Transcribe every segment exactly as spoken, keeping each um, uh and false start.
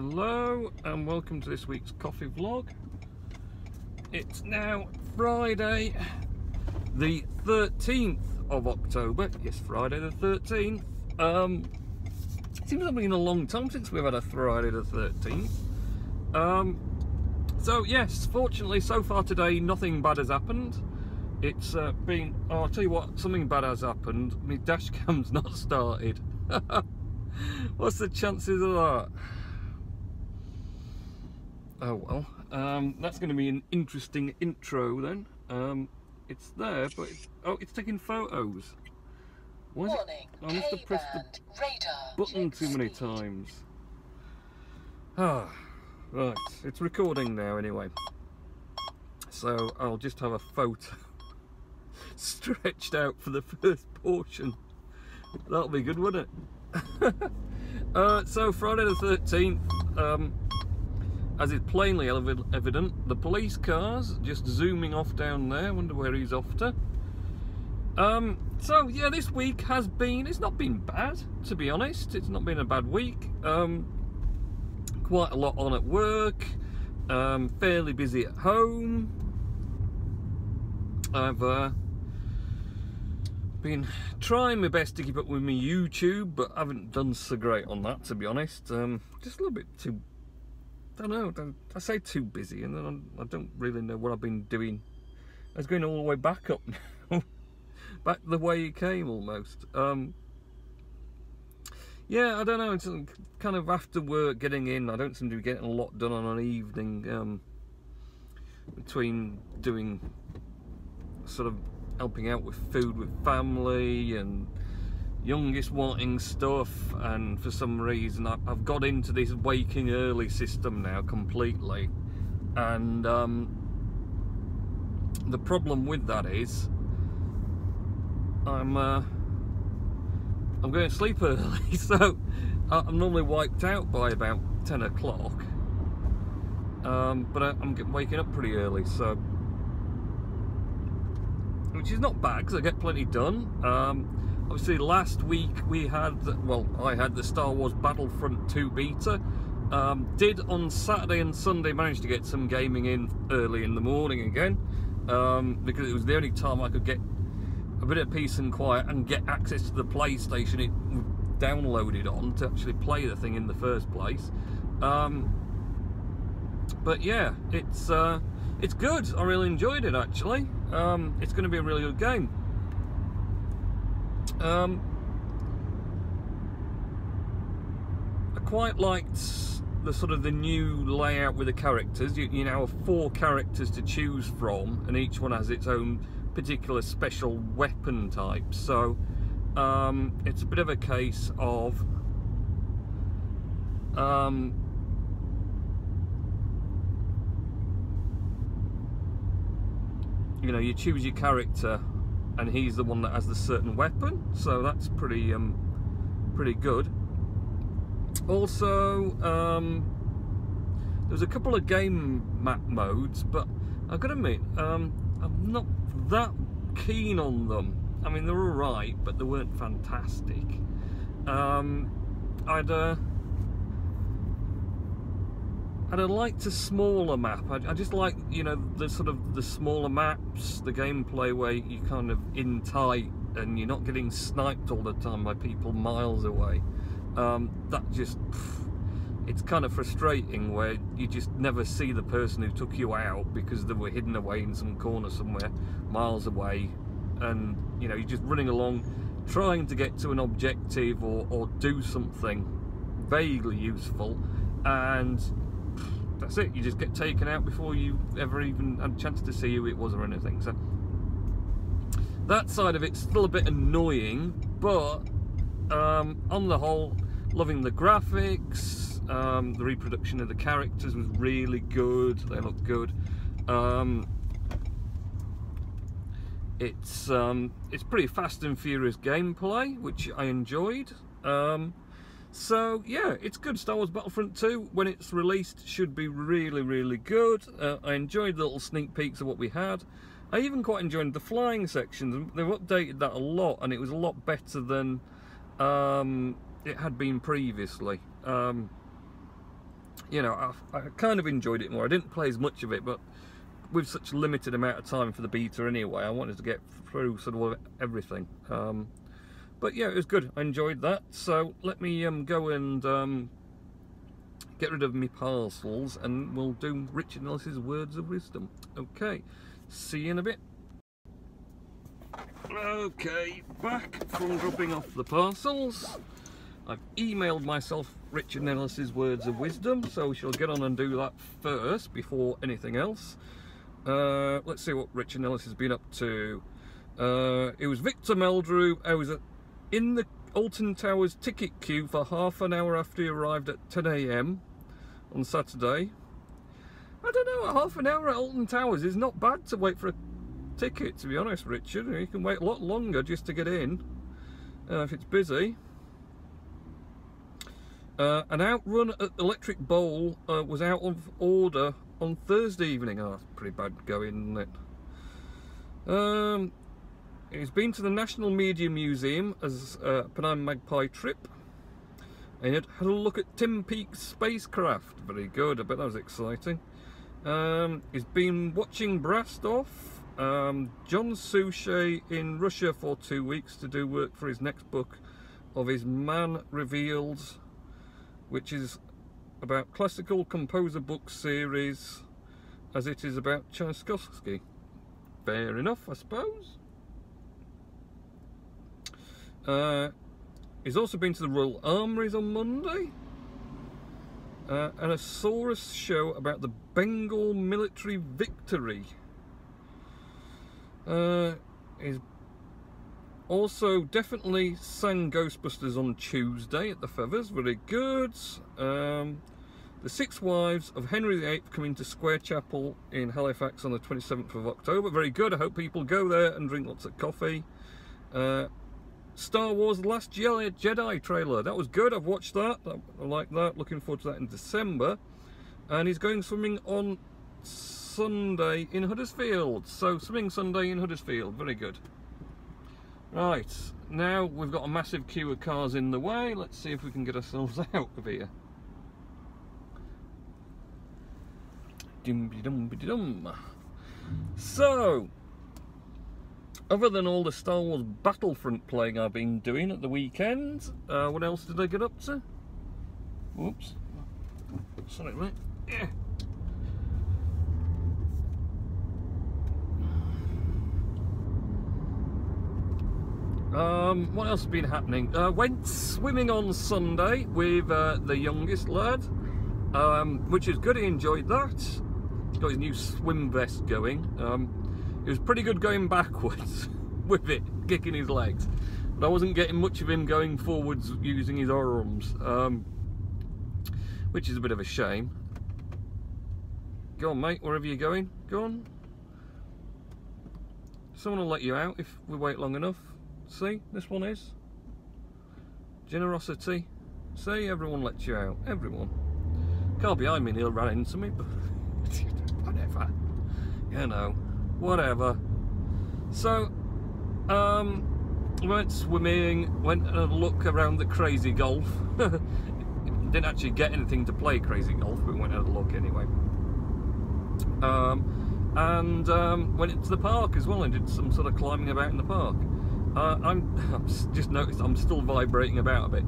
Hello and welcome to this week's coffee vlog. It's now Friday the thirteenth of October. Yes, Friday the thirteenth. Um, it seems like it's been a long time since we've had a Friday the thirteenth. Um, so yes, fortunately so far today nothing bad has happened. It's uh, been, oh, I'll tell you what, something bad has happened. My dash cam's not started. What's the chances of that? Oh well, um, that's going to be an interesting intro then. Um, it's there, but it's, oh, it's taking photos. Why is Warning, it? I must have pressed the button too many times. Ah, right, it's recording now anyway. So I'll just have a photo stretched out for the first portion. That'll be good, wouldn't it? uh, so Friday the thirteenth. Um, As is plainly evident, the police car's just zooming off down there. I wonder where he's off to. Um, so yeah, this week has been, it's not been bad, to be honest. It's not been a bad week. Um, quite a lot on at work. Um, fairly busy at home. I've uh, been trying my best to keep up with my YouTube, but haven't done so great on that, to be honest. Um, just a little bit too I don't know, I say too busy and then I don't really know what I've been doing. I was going all the way back up now, back the way you came almost. Um, yeah, I don't know, it's kind of after work getting in, I don't seem to be getting a lot done on an evening um, between doing, sort of helping out with food with family and youngest wanting stuff, and for some reason I've got into this waking early system now completely, and um, the problem with that is I'm uh, I'm going to sleep early, so I'm normally wiped out by about ten o'clock, um, but I'm waking up pretty early, so which is not bad because I get plenty done. Um, Obviously, last week we had, the, well, I had the Star Wars Battlefront two beta. Um, did on Saturday and Sunday manage to get some gaming in early in the morning again, um, because it was the only time I could get a bit of peace and quiet and get access to the PlayStation it downloaded on to actually play the thing in the first place. Um, but yeah, it's uh, it's good. I really enjoyed it actually. Um, it's going to be a really good game. Um, I quite liked the sort of the new layout with the characters. You, you now have four characters to choose from, and each one has its own particular special weapon type. So um, it's a bit of a case of um, you know, you choose your character, and he's the one that has the certain weapon, so that's pretty, um, pretty good. Also, um, there's a couple of game map modes, but I've got to admit, um, I'm not that keen on them. I mean, they're all right, but they weren't fantastic. Um, I'd, uh, I'd have liked a smaller map. I, I just like, you know, the sort of the smaller maps, the gameplay where you're kind of in tight and you're not getting sniped all the time by people miles away. Um, that just, pff, it's kind of frustrating where you just never see the person who took you out because they were hidden away in some corner somewhere miles away, and you know, you're just running along trying to get to an objective or, or do something vaguely useful, and that's it, you just get taken out before you ever even had a chance to see who it was or anything. So that side of it's still a bit annoying, but um, on the whole, loving the graphics. Um, the reproduction of the characters was really good, they look good. Um, it's, um, it's pretty fast and furious gameplay, which I enjoyed. Um, So yeah, it's good. Star Wars Battlefront two, when it's released, should be really, really good. Uh, I enjoyed the little sneak peeks of what we had. I even quite enjoyed the flying sections. They've updated that a lot, and it was a lot better than um, it had been previously. Um, you know, I, I kind of enjoyed it more. I didn't play as much of it, but with such limited amount of time for the beta anyway, I wanted to get through sort of everything. Um, but yeah, it was good. I enjoyed that. So let me um, go and um, get rid of my parcels, and we'll do Richard Nellis's Words of Wisdom. Okay, see you in a bit. Okay, back from dropping off the parcels. I've emailed myself Richard Nellis's Words of Wisdom, so we shall get on and do that first before anything else. Uh, let's see what Richard Nellis has been up to. Uh, it was Victor Meldrew. I was at, in the Alton Towers ticket queue for half an hour after he arrived at ten A M on Saturday. I don't know, half an hour at Alton Towers is not bad to wait for a ticket, to be honest, Richard. You can wait a lot longer just to get in uh, if it's busy. Uh, an outrun at Electric Bowl uh, was out of order on Thursday evening. Oh, that's pretty bad going, isn't it? Um, he's been to the National Media Museum as a Pennine Magpie trip, and had a look at Tim Peake's spacecraft. Very good, I bet that was exciting. Um, he's been watching Brastoff. Um, John Suchet in Russia for two weeks to do work for his next book of his Man Revealed, which is about classical composer book series, as it is about Tchaikovsky. Fair enough, I suppose. Uh, he's also been to the Royal Armouries on Monday, uh, and I saw a show about the Bengal military victory. Uh, he's also definitely sang Ghostbusters on Tuesday at the Feathers. Very good. Um, the Six Wives of Henry the Eighth coming to Square Chapel in Halifax on the twenty-seventh of October. Very good. I hope people go there and drink lots of coffee. Uh, Star Wars The Last Jedi trailer. That was good. I've watched that. I like that. Looking forward to that in December. And he's going swimming on Sunday in Huddersfield, so swimming Sunday in Huddersfield, very good. Right, now we've got a massive queue of cars in the way. Let's see if we can get ourselves out of here. Dum-be-dum-be-dum. So, other than all the Star Wars Battlefront playing I've been doing at the weekend, uh, what else did I get up to? Whoops, sorry mate. Yeah. Um, what else has been happening? Uh, went swimming on Sunday with uh, the youngest lad, um, which is good. He enjoyed that. Got his new swim vest going. Um, it was pretty good going backwards with it, kicking his legs. But I wasn't getting much of him going forwards using his arms, um, which is a bit of a shame. Go on, mate, wherever you're going. Go on. Someone will let you out if we wait long enough. See, this one is generosity. See, everyone lets you out. Everyone. Colby, I mean, he'll run into me, but whatever. You know, whatever. So, um, went swimming, went and had a look around the crazy golf. Didn't actually get anything to play crazy golf, but went and had a look anyway. Um, and um, went into the park as well and did some sort of climbing about in the park. Uh, I'm, I've just noticed I'm still vibrating about a bit.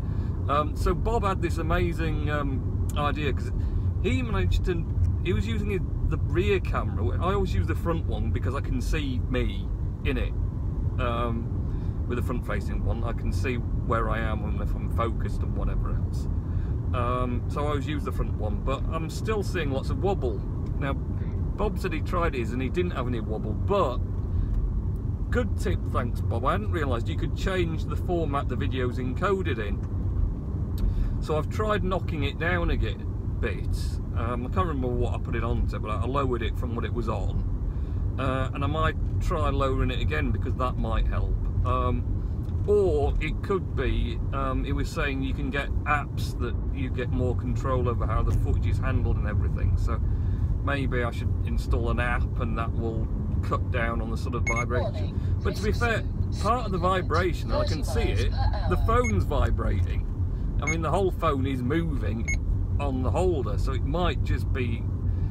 Um, so Bob had this amazing um, idea, because he managed to, he was using his, the rear camera. I always use the front one because I can see me in it. Um, with the front facing one, I can see where I am and if I'm focused and whatever else. Um, so I always use the front one, but I'm still seeing lots of wobble. Now, Bob said he tried his and he didn't have any wobble, but good tip, thanks Bob. I hadn't realised you could change the format the video's encoded in. So I've tried knocking it down a bit. Um, I can't remember what I put it onto, but I lowered it from what it was on. Uh, and I might try lowering it again because that might help. Um, or it could be, um, it was saying you can get apps that you get more control over how the footage is handled and everything. So maybe I should install an app and that will cut down on the sort of vibration. But to be fair, part of the vibration, I can see it, the phone's vibrating. I mean, the whole phone is moving on the holder, so it might just be,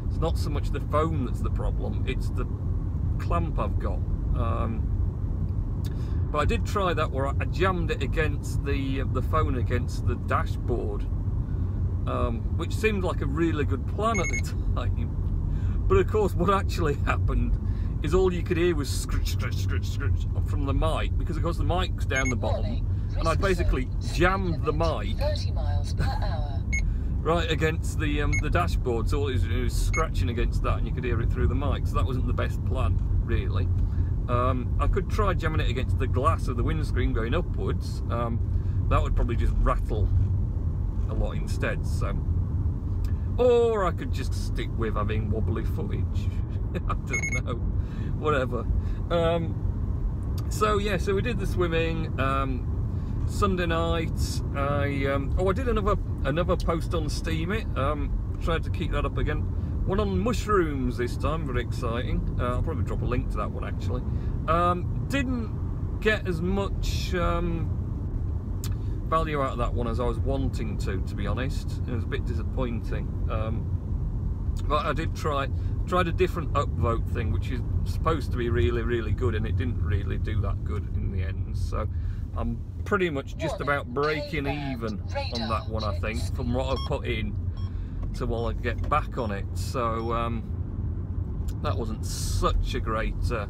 it's not so much the phone that's the problem, it's the clamp I've got. Um, but I did try that where I jammed it against the, the phone against the dashboard, um, which seemed like a really good plan at the time. But of course what actually happened is all you could hear was scritch, scritch, scritch, scritch from the mic, because of course the mic's down the bottom, and I basically jammed the mic right against the um, the dashboard, so all it was, it was scratching against that, and you could hear it through the mic, so that wasn't the best plan, really. Um, I could try jamming it against the glass of the windscreen going upwards, um, that would probably just rattle a lot instead, so. Or I could just stick with having wobbly footage. I don't know, whatever. Um, so yeah, so we did the swimming um, Sunday night. I um, oh, I did another another post on Steemit. Um, tried to keep that up again. One on mushrooms this time, very exciting. Uh, I'll probably drop a link to that one actually. Um, didn't get as much um, value out of that one as I was wanting to, to be honest. It was a bit disappointing. Um, But I did try, tried a different upvote thing, which is supposed to be really, really good, and it didn't really do that good in the end. So I'm pretty much just about breaking even on that one, I think, from what I put in to while I get back on it. So um, that wasn't such a great, uh,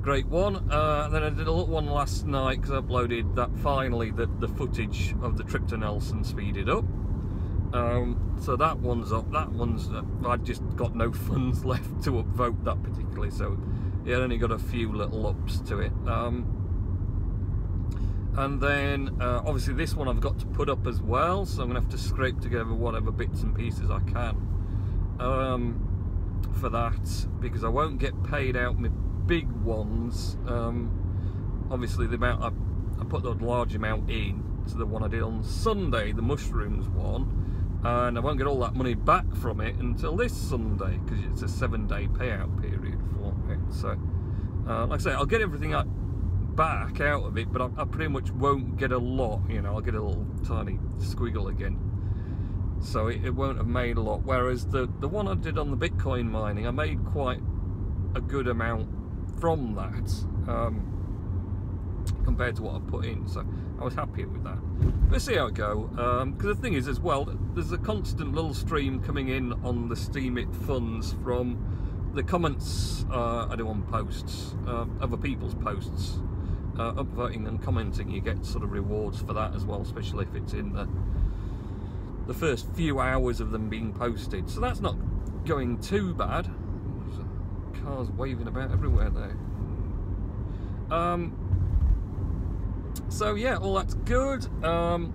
great one. Uh, and then I did a little one last night because I uploaded that finally, the, the footage of the trip to Nelson speeded up. Um, so that one's up, that one's up. I just got no funds left to upvote that particularly, so it only got a few little ups to it. Um, and then uh, obviously this one I've got to put up as well, so I'm going to have to scrape together whatever bits and pieces I can um, for that, because I won't get paid out my big ones. Um, obviously the amount I, I put the large amount in to the one I did on Sunday, the mushrooms one. And I won't get all that money back from it until this Sunday, because it's a seven-day payout period for it. So, uh, like I say, I'll get everything I, back out of it, but I, I pretty much won't get a lot. You know, I'll get a little tiny squiggle again. So it, it won't have made a lot. Whereas the, the one I did on the Bitcoin mining, I made quite a good amount from that, um, compared to what I put in, so I was happy with that. Let's see how it goes, because um, the thing is as well, there's a constant little stream coming in on the Steemit funds from the comments uh, I do on posts, uh, other people's posts, uh, upvoting and commenting. You get sort of rewards for that as well, especially if it's in the, the first few hours of them being posted, so that's not going too bad. There's cars waving about everywhere there. Um, So yeah, all that's good. Um,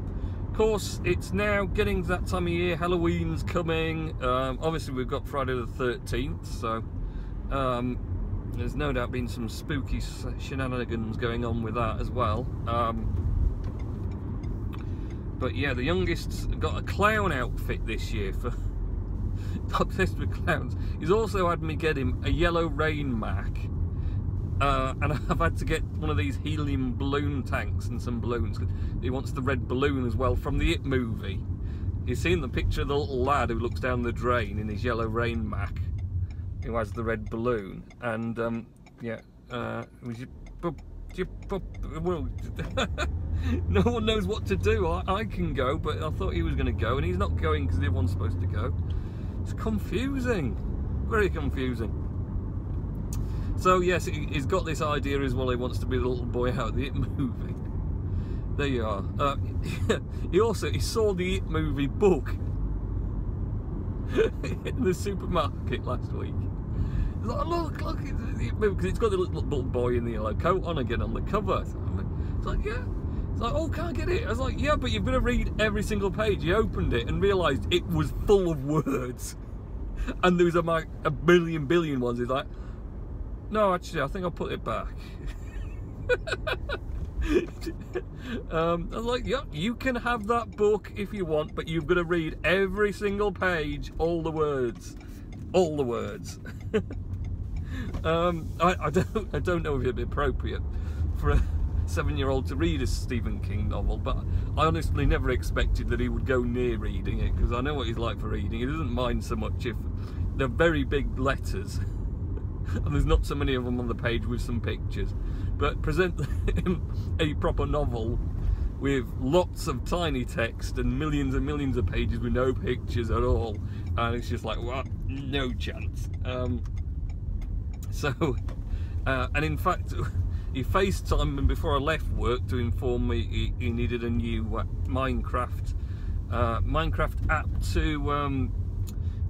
of course, it's now getting to that time of year. Halloween's coming. Um, obviously, we've got Friday the thirteenth, so um, there's no doubt been some spooky shenanigans going on with that as well. Um, but yeah, the youngest's got a clown outfit this year for obsessed with clowns. He's also had me get him a yellow rain mac. Uh, and I've had to get one of these helium balloon tanks and some balloons. He wants the red balloon as well from the It movie. You've seen the picture of the little lad who looks down the drain in his yellow rain mac, who has the red balloon. And um, yeah, uh, no one knows what to do. I, I can go, but I thought he was going to go, and he's not going because the other one's supposed to go. It's confusing, very confusing. So yes, he's got this idea as well, he wants to be the little boy out of the It movie. There you are. Uh, he also, he saw the It movie book in the supermarket last week. He's like, look, look, it's the It movie, because it's got the little, little boy in the yellow coat on again on the cover. So it's like, yeah. It's like, oh, can't get it. I was like, yeah, but you've got to read every single page. He opened it and realised it was full of words. And there was a, like, a billion, billion ones. He's like, no, actually, I think I'll put it back. um, I was like, yeah, you can have that book if you want, but you've got to read every single page, all the words, all the words. um, I, I don't, I don't know if it'd be appropriate for a seven-year-old to read a Stephen King novel, but I honestly never expected that he would go near reading it, because I know what he's like for reading. He doesn't mind so much if they're very big letters and there's not so many of them on the page with some pictures. But present him a proper novel with lots of tiny text and millions and millions of pages with no pictures at all, and it's just like, what? No chance. Um, so, uh, and in fact, he FaceTimed me before I left work to inform me he, he needed a new uh, Minecraft uh, Minecraft app to. Um,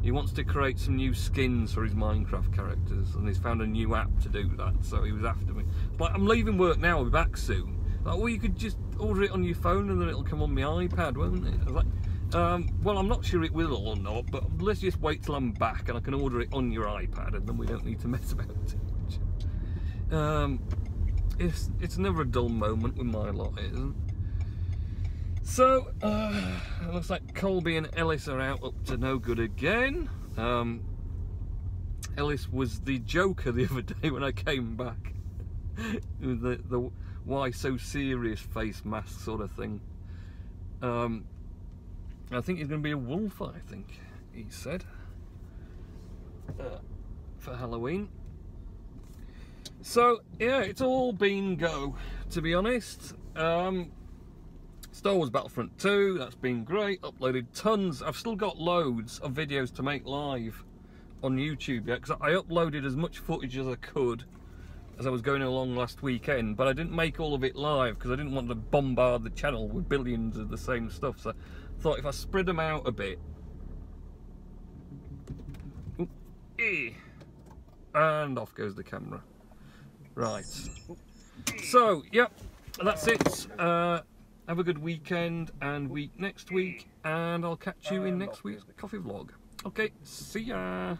he wants to create some new skins for his Minecraft characters, and he's found a new app to do that. So he was after me. Like, I'm leaving work now. I'll be back soon. Like, well, you could just order it on your phone and then it'll come on my iPad, won't it? I was like, um, well, I'm not sure it will or not, but let's just wait till I'm back and I can order it on your iPad, and then we don't need to mess about it. Um, it's, it's never a dull moment with my lot, isn't it? So, uh, it looks like Colby and Ellis are out up to no good again. Um, Ellis was the joker the other day when I came back. the... the why so serious face mask sort of thing. Um, I think he's going to be a wolf, I think he said, uh, for Halloween. So yeah, it's all been go, to be honest. Um, Star Wars Battlefront two, that's been great. Uploaded tons. I've still got loads of videos to make live on YouTube yet, because I uploaded as much footage as I could as I was going along last weekend, but I didn't make all of it live because I didn't want to bombard the channel with billions of the same stuff. So I thought if I spread them out a bit, and off goes the camera. Right. So, yep, that's it. Uh, have a good weekend and week next week, and I'll catch you in next week's coffee vlog. Okay, see ya.